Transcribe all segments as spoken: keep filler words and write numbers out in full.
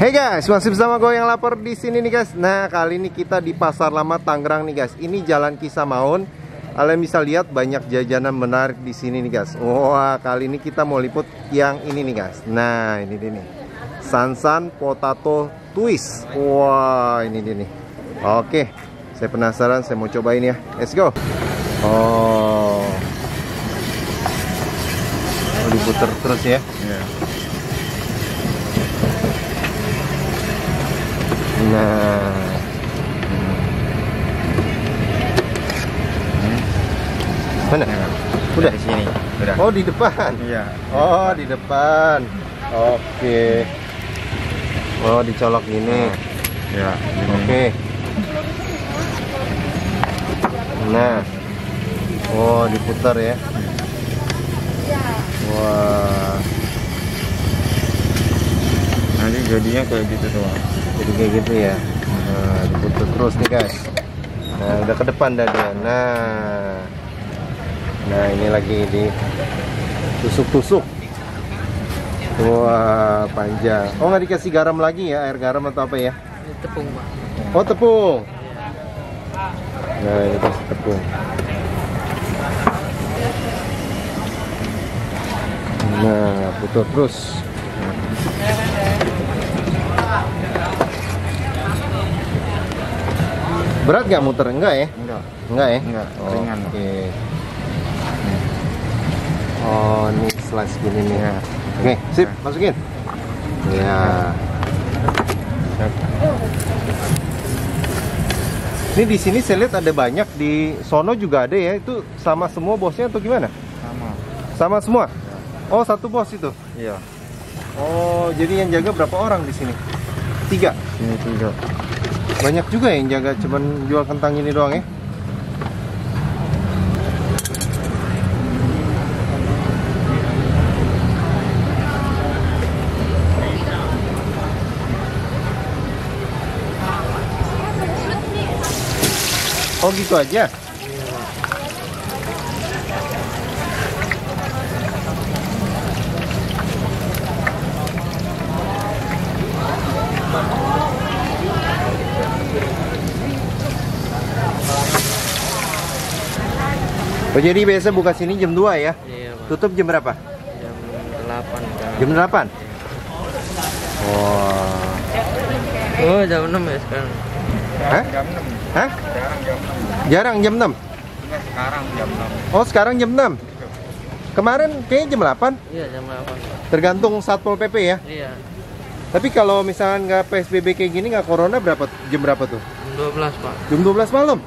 Hey guys, masih bersama gue yang lapar di sini nih guys. Nah, kali ini kita di Pasar Lama Tangerang nih guys. Ini Jalan Kisah Maun. Kalian bisa lihat banyak jajanan menarik di sini nih guys. Wah, kali ini kita mau liput yang ini nih guys. Nah, ini dia nih. Sansan Potato Twist. Wah, ini dia nih. Oke, saya penasaran, saya mau cobain ya. Let's go. Oh. Diputer terus ya. Yeah. Nah, mana? Udah di sini. Udah. Oh, di depan. Iya. Oh, di depan. Oke. Okay. Oh, dicolok ini. Ya. Oke. Okay. Nah. Oh, diputar ya. Wah. Nanti jadinya kayak gitu doang. Jadi kayak gitu ya. Nah, diputar terus nih guys. Nah, udah ke depan dah dia. Nah, nah ini lagi di tusuk-tusuk. Wah, panjang. Oh, nggak dikasih garam lagi ya, air garam atau apa ya? Tepung, Pak. Oh, tepung. Nah, ini kasih tepung. Nah, putar terus. Berat nggak muter? Enggak ya? Enggak. Enggak ya? Enggak. Oh, ringan. Oke. Okay. Oh, ini slice gini nih. Ya. Oke, okay, sip. Masukin. Ya. Ini di sini saya lihat ada banyak, di sono juga ada ya. Itu sama semua bosnya atau gimana? Sama. Sama semua? Ya. Oh, satu bos itu? Iya. Oh, jadi yang jaga berapa orang di sini? Tiga? Ini tiga. Banyak juga yang jaga, cuman jual kentang ini doang ya. Oh, gitu aja. Oh, jadi biasa buka sini jam dua ya? Iya, Pak. Tutup jam berapa? Jam delapan. Jam delapan? Iya. Wow. Oh, jam enam ya sekarang? Hah? jam enam. Hah? Jarang jam enam. Jarang jam enam? Enggak, sekarang jam enam. Oh, sekarang jam enam? Kemarin kayaknya jam delapan? Iya, jam delapan. Tergantung Satpol P P ya? Iya. Tapi kalau misalnya nggak P S B B kayak gini, nggak corona, berapa jam berapa tuh? Jam dua belas, Pak. Jam dua belas malam?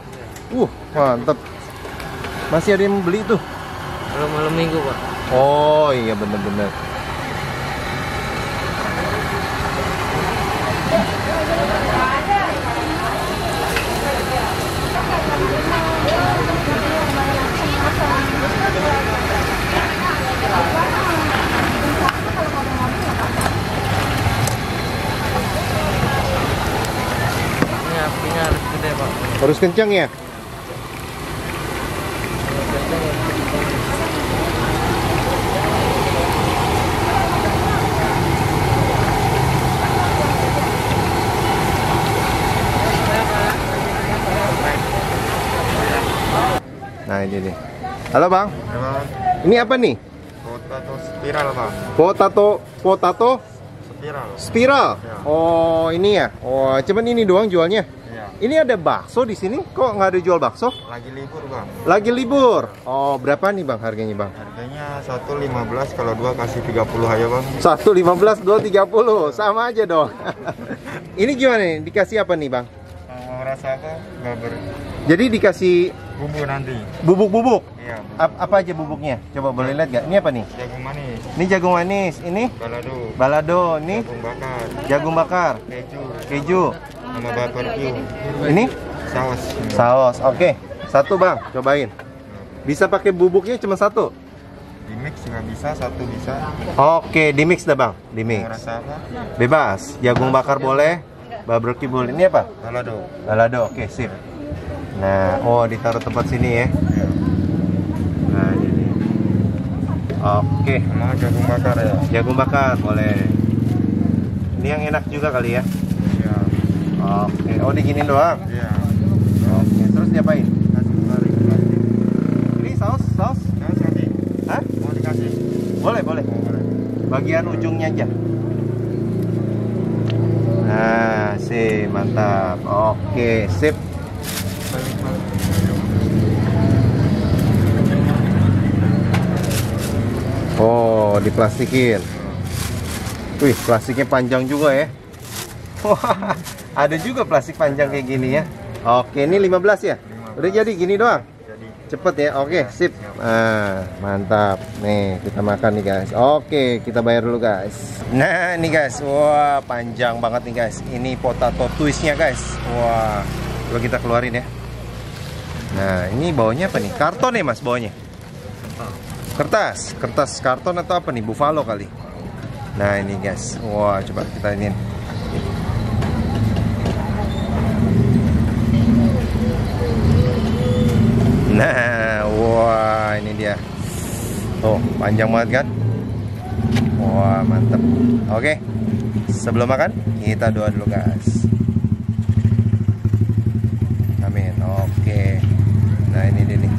Iya. Uh, mantep. Masih ada yang beli tuh? Kalau malam minggu, Pak. Oh iya, bener-bener. Ini apinya harus gede, Pak. Harus kencang ya? Nah, ini nih. Halo, Bang. Halo. Ini apa nih? Potato spiral, Bang. Potato potato spiral. Spiral. Ya. Oh, ini ya. Oh, cuman ini doang jualnya. Ya. Ini ada bakso di sini. Kok nggak ada jual bakso? Lagi libur, Bang. Lagi libur. Oh, berapa nih, Bang, harganya, Bang? Harganya satu lima belas, kalau dua kasih tiga puluh aja, Bang. satu lima belas, dua tiga puluh. Sama aja dong. Ini gimana nih? Dikasih apa nih, Bang? Mau rasa apa? Baber. Jadi dikasih bumbu nanti. Bubuk-bubuk? Iya, bubuk. Apa aja bubuknya? Coba boleh lihat nggak? Ini apa nih? Jagung manis. Ini jagung manis. Ini? Balado. Balado. Ini? Jagung bakar. Jagung bakar. Keju. Keju. Sama barbecue. Ini? Saus. Saus. Oke. Okay. Satu, Bang. Cobain. Bisa pakai bubuknya cuma satu? Di mix nggak bisa, satu bisa. Oke, okay. Di mix dah, Bang. Di mix. Rasa apa? Bebas. Jagung bakar boleh. Barbecue boleh. Ini apa? Balado. Balado. Oke, okay, sip. Nah, oh, ditaruh tempat sini ya. Nah, ini. Oke. Mau jagung bakar ya? Jagung bakar boleh. Ini yang enak juga kali ya? Iya. Oke, oh diginin doang? Iya. Oke, terus diapain? Kasih kari. Ini saus, saus? Saus kasih. Hah? Mau dikasih? Boleh, boleh. Bagian ujungnya aja. Nah, sih mantap. Oke, sip. Oh, diplastikin. Wih, plastiknya panjang juga ya. Wah, ada juga plastik panjang kayak gini ya. Oke, ini lima belas ya. Udah jadi gini doang. Cepet ya. Oke, sip. Nah, mantap. Nih, kita makan nih guys. Oke, kita bayar dulu guys. Nah, nih guys. Wah, panjang banget nih guys. Ini potato twistnya guys. Wah, coba kita keluarin ya. Nah, ini bawahnya apa nih? Karton ya mas bawahnya? Kertas, kertas karton atau apa nih? Buffalo kali. Nah ini guys, wah coba kita ini. Nah, wah ini dia. Oh panjang banget kan? Wah mantep. Oke, sebelum makan kita doa dulu guys. Amin. Oke. Nah ini dia nih.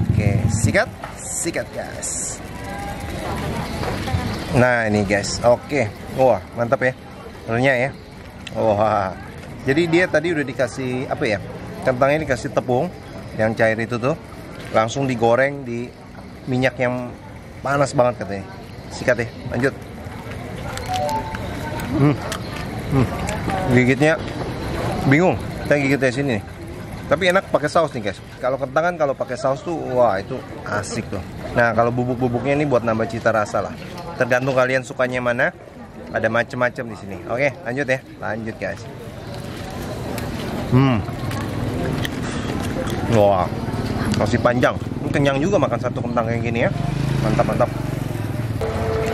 Oke, sikat. Sikat guys. Nah ini guys, oke, wah mantap ya, telurnya ya. Wah, jadi dia tadi udah dikasih apa ya? Kentangnya dikasih tepung yang cair itu tuh, langsung digoreng di minyak yang panas banget katanya. Sikat ya, lanjut. Hmm, hmm. Gigitnya bingung, kita gigitnya sini nih. Tapi enak pakai saus nih guys. Kalau kentang kan kalau pakai saus tuh wah itu asik tuh. Nah kalau bubuk-bubuknya ini buat nambah cita rasa lah. Tergantung kalian sukanya mana. Ada macam-macam di sini. Oke lanjut ya, lanjut guys. Hmm, wah masih panjang. Kenyang juga makan satu kentang kayak gini ya. Mantap mantap.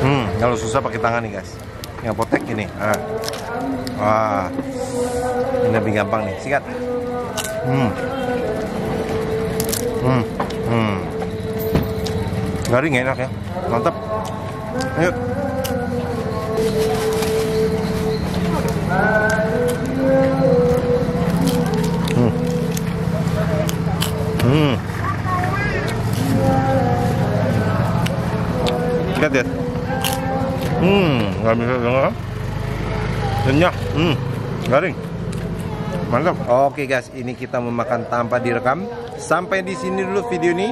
Hmm, kalau susah pakai tangan nih guys. Yang potek gini. Ah. Wah, ini lebih gampang nih. Sikat. Hmm. Hmm. Hmm. Garing enak ya. Mantap. Ayo. Hmm. Hmm. Lihat ya. Hmm, enggak bisa dengar. Kenyang. Hmm. Garing. Mantap. Oke guys, ini kita memakan tanpa direkam. Sampai di sini dulu video ini.